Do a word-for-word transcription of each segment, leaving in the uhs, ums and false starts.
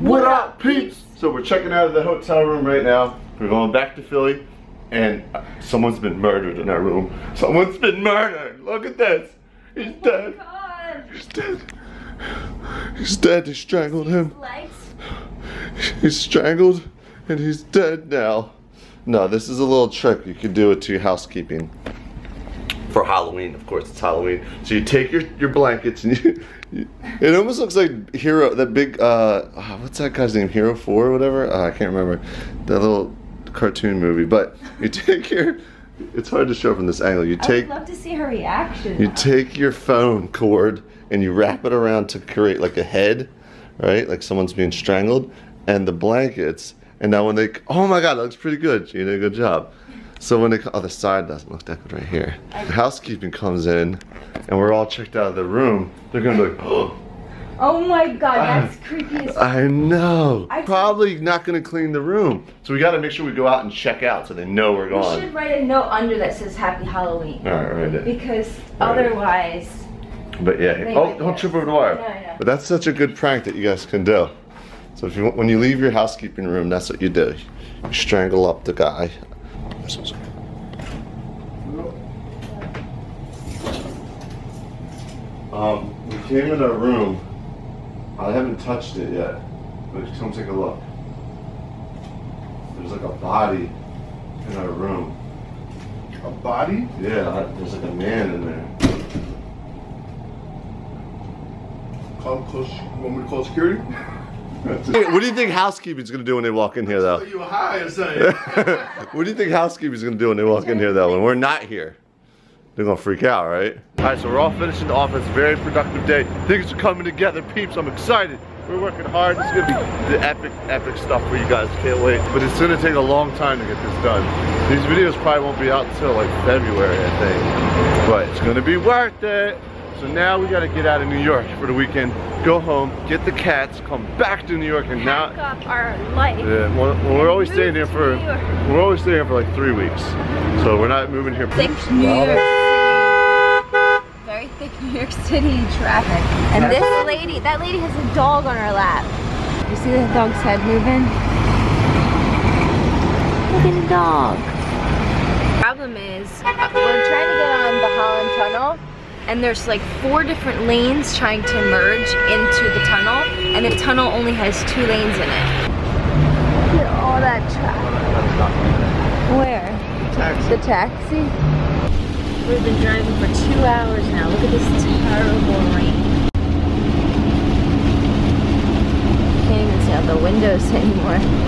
What up, peeps? So we're checking out of the hotel room right now. We're going back to Philly, and someone's been murdered in our room. Someone's been murdered. Look at this. He's oh dead. God. He's dead. He's dead. They strangled him. Legs. He's strangled, and he's dead now. No, this is a little trick you can do with to your housekeeping. For Halloween, of course, it's Halloween. So you take your, your blankets and you, you, it almost looks like Hero, that big, uh, what's that guy's name, Hero four or whatever? Oh, I can't remember, that little cartoon movie. But you take your, it's hard to show from this angle. You take, I would love to see her reaction. You though. Take your phone cord and you wrap it around to create like a head, right? Like someone's being strangled, and the blankets. And now when they, oh my God, that looks pretty good. She did a good job. So when the other side doesn't look that good right here. The housekeeping comes in, and we're all checked out of the room. They're gonna be like, oh. Oh my God, that's I, creepy as I know. I Probably not gonna clean the room. So we gotta make sure we go out and check out so they know we're gone. We should write a note under that says Happy Halloween. All right, write it. Because right. Otherwise. But yeah, hey, oh, don't trip over the wire. No, no. But that's such a good prank that you guys can do. So if you, when you leave your housekeeping room, that's what you do. You strangle up the guy. Um, we came in our room. I haven't touched it yet, but come take a look. There's like a body in our room. A body? Yeah, there's like a man in there. Call close. Want me to call security? Hey, what do you think housekeeping's gonna do when they walk in here, though? You were high or something. What do you think housekeeping's gonna do when they walk in here, though? When we're not here, they're gonna freak out, right? All right, so we're all finishing the office. Very productive day. Things are coming together, peeps. I'm excited. We're working hard. It's gonna be the epic, epic stuff for you guys. Can't wait. But it's gonna take a long time to get this done. These videos probably won't be out until like February, I think. But it's gonna be worth it. So now we gotta get out of New York for the weekend, go home, get the cats, come back to New York, and now up our life. Yeah, well, well, we're always staying here for we're always staying here for like three weeks, so we're not moving here. Thick New York, very thick New York City traffic, and this lady, that lady has a dog on her lap. You see the dog's head moving? Look at the dog. The problem is we're trying to get on the Holland Tunnel. And there's like four different lanes trying to merge into the tunnel, and the tunnel only has two lanes in it. Look at all that traffic. Where? The taxi. The taxi? We've been driving for two hours now. Look at this terrible rain. You can't even see out the windows anymore.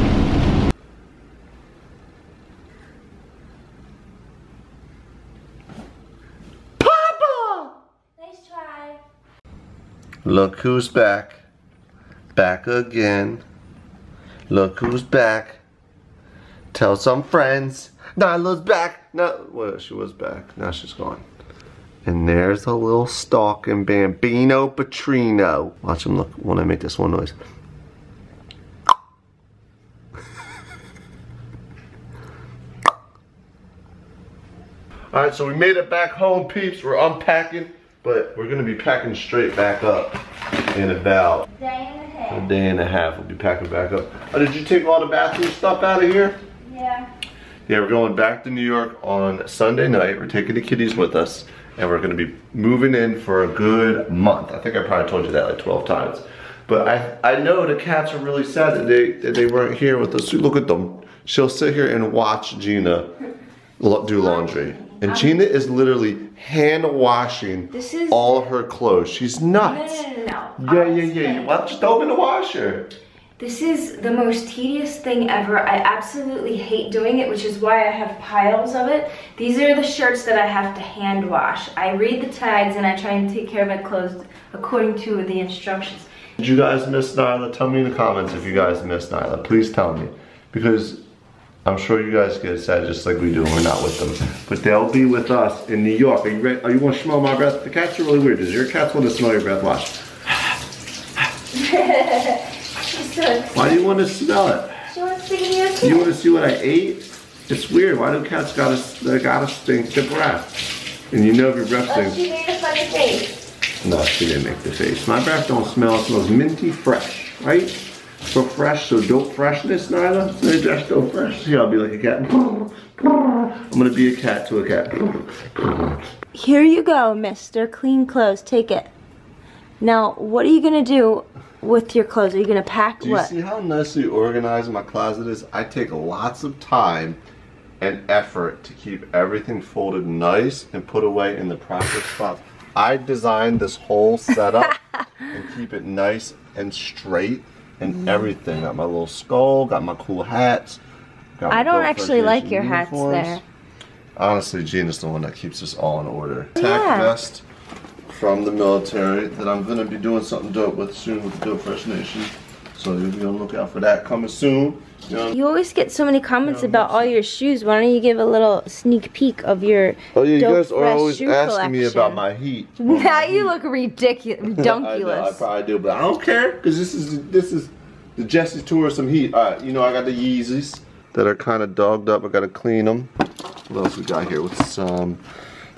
Look who's back, back again. Look who's back. Tell some friends. Nyla's back. No, well, she was back. Now she's gone. And there's a little stalking Bambino Petrino. Watch him look when I make this one noise. All right, so we made it back home, peeps. We're unpacking. But we're gonna be packing straight back up in about day and a, half. a day and a half. We'll be packing back up. Oh, did you take all the bathroom stuff out of here? Yeah. Yeah, we're going back to New York on Sunday night. We're taking the kitties with us, and we're gonna be moving in for a good month. I think I probably told you that like twelve times. But I I know the cats are really sad that they that they weren't here with us. Look at them. She'll sit here and watch Gina do laundry. And Gina is literally hand washing all her clothes. She's nuts. No, no, no, no. Yeah, yeah, yeah. You want just open the washer. This is the most tedious thing ever. I absolutely hate doing it, which is why I have piles of it. These are the shirts that I have to hand wash. I read the tags and I try and take care of my clothes according to the instructions. Did you guys miss Nyla? Tell me in the comments if you guys miss Nyla. Please tell me, because I'm sure you guys get sad just like we do when we're not with them. But they'll be with us in New York. Are you ready? Oh, you want to smell my breath? The cats are really weird. Does your cats want to smell your breath? Watch. Why do you want to smell it? She wants to give you a kiss. You want to see what I ate? It's weird. Why do cats gotta, they gotta stink the breath? And you know if your breath stinks. Oh, she made a funny face. No, she didn't make the face. My breath don't smell. It smells minty fresh, right? So fresh, so dope freshness, Nyla. So that's so fresh. See, I'll be like a cat. I'm gonna be a cat to a cat. Here you go, mister. Clean clothes. Take it. Now, what are you gonna do with your clothes? Are you gonna pack what? Do you what? see how nicely organized my closet is? I take lots of time and effort to keep everything folded nice and put away in the proper spots. I designed this whole setup and keep it nice and straight and mm. everything. Got my little skull, got my cool hats. Got I don't actually like your uniforms. hats there. Honestly, Gina's the one that keeps us all in order. Yeah. Tack vest from the military that I'm gonna be doing something dope with soon with the Dope Fresh Nation. So you'll be on the lookout for that coming soon. You know, you always get so many comments you know, about all your shoes. Why don't you give a little sneak peek of your Oh yeah, dope you guys are always asking collection. me about my heat. Now my you heat. look ridiculous, redonkulous. I, know, I probably do, but I don't care because this is this is the Jesse tour of some heat. All right, you know I got the Yeezys that are kind of dogged up. I gotta clean them. What else we got here? With some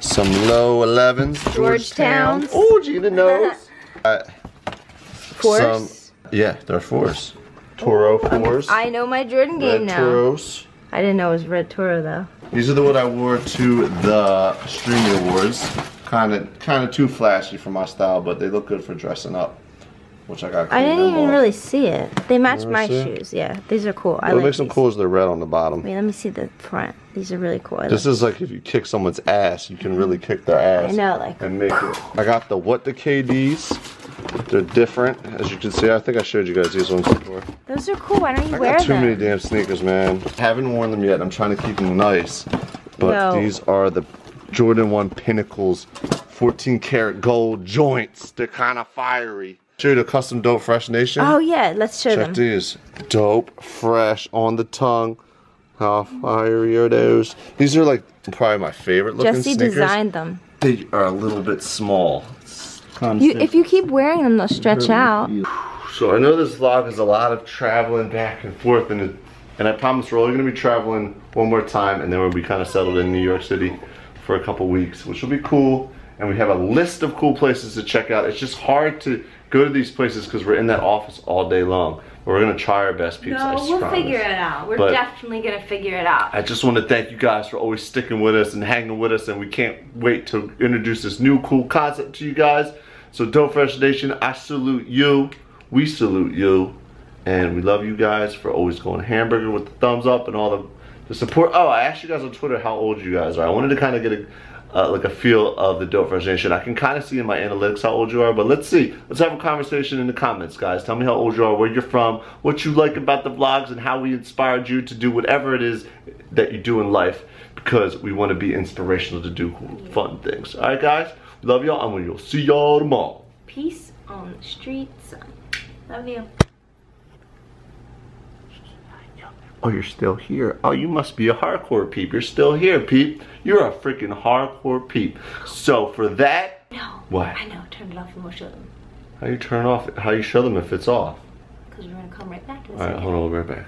some low elevens. Georgetowns. Oh, Gina knows. All right. Force. Some, yeah, they're Force. Toro Force. I know my Jordan game now. Toros. I didn't know it was Red Toro though. These are the one I wore to the Streamy Awards. Kind of, kind of too flashy for my style, but they look good for dressing up, which I got. I didn't even off. really see it. They match my shoes. It? Yeah, these are cool. What I like makes them these. cool is they're red on the bottom. Wait, let me see the front. These are really cool. I this like is like if you kick someone's ass, you can really kick their ass. I know, like. And make it. I got the what the K Ds. They're different, as you can see. I think I showed you guys these ones before. Those are cool. Why don't you I wear them? I got too them? many damn sneakers, man. I haven't worn them yet. I'm trying to keep them nice. But no. these are the Jordan one Pinnacles fourteen karat gold joints. They're kind of fiery. Show you the custom Dope Fresh Nation? Oh, yeah. Let's show Check them. Check these. Dope Fresh on the tongue. How fiery are those? These are like probably my favorite looking Jesse sneakers. Jesse designed them. They are a little bit small. You, if you keep wearing them, they'll stretch out. So I know this vlog is a lot of traveling back and forth, and it, and I promise we're only going to be traveling one more time, and then we'll be kind of settled in New York City for a couple weeks, which will be cool. And we have a list of cool places to check out. It's just hard to go to these places because we're in that office all day long. But we're going to try our best, peeps. No, we'll promise. figure it out. We're but definitely going to figure it out. I just want to thank you guys for always sticking with us and hanging with us, and we can't wait to introduce this new cool concept to you guys. So Dope Fresh Nation, I salute you, we salute you, and we love you guys for always going hamburger with the thumbs up and all the, the support. Oh, I asked you guys on Twitter how old you guys are. I wanted to kind of get a, uh, like a feel of the Dope Fresh Nation. I can kind of see in my analytics how old you are, but let's see. Let's have a conversation in the comments, guys. Tell me how old you are, where you're from, what you like about the vlogs, and how we inspired you to do whatever it is that you do in life, because we want to be inspirational to do fun things. All right, guys? Love y'all, and we'll see y'all tomorrow. Peace on the streets. Love you. Oh, you're still here. Oh, you must be a hardcore peep. You're still here, peep. You're a freaking hardcore peep. So for that... No. What? I know. Turn it off and we'll show them. How you turn off? How you show them if it's off? Because we're going to come right back to this. All right, hold on. We'll be right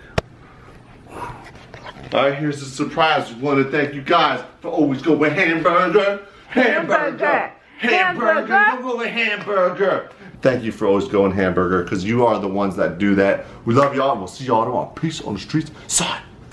back. All right, here's the surprise. We want to thank you guys for always going with hamburger. Hamburger. Hamburger. Hamburger, hamburger. You go with hamburger. Thank you for always going hamburger, because you are the ones that do that. We love y'all, and we'll see y'all tomorrow. Peace on the streets. Sign.